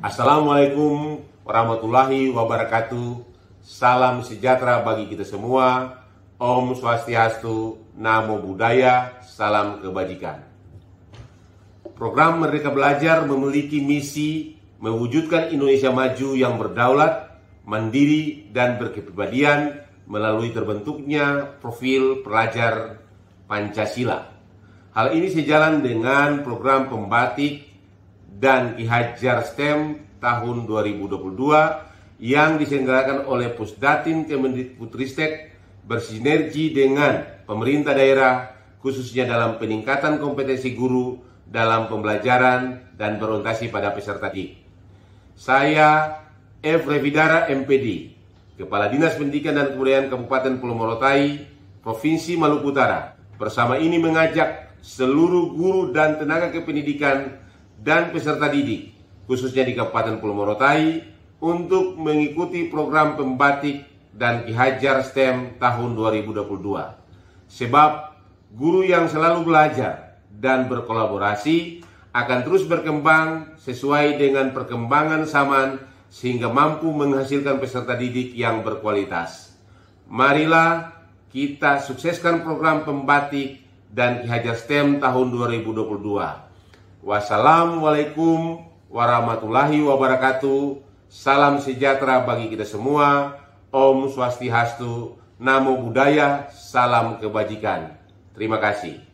Assalamualaikum warahmatullahi wabarakatuh. Salam sejahtera bagi kita semua. Om Swastiastu, Namo Buddhaya, salam kebajikan. Program Merdeka Belajar memiliki misi mewujudkan Indonesia maju yang berdaulat, mandiri, dan berkepribadian melalui terbentuknya profil pelajar Pancasila. Hal ini sejalan dengan program Pembatik dan Kihajar STEM tahun 2022 yang diselenggarakan oleh Pusdatin Kemendikbudristek bersinergi dengan pemerintah daerah, khususnya dalam peningkatan kompetensi guru dalam pembelajaran dan berorientasi pada peserta didik. Saya F. Revidara MPD, Kepala Dinas Pendidikan dan Kebudayaan Kabupaten Pulau Morotai, Provinsi Maluku Utara, bersama ini mengajak seluruh guru dan tenaga kependidikan dan peserta didik, khususnya di Kabupaten Pulau Morotai, untuk mengikuti program Pembatik dan Kihajar STEM tahun 2022. Sebab guru yang selalu belajar dan berkolaborasi akan terus berkembang sesuai dengan perkembangan zaman sehingga mampu menghasilkan peserta didik yang berkualitas. Marilah kita sukseskan program Pembatik dan Kihajar STEM tahun 2022. Wassalamualaikum warahmatullahi wabarakatuh. Salam sejahtera bagi kita semua. Om Swastiastu, Namo Buddhaya, salam kebajikan. Terima kasih.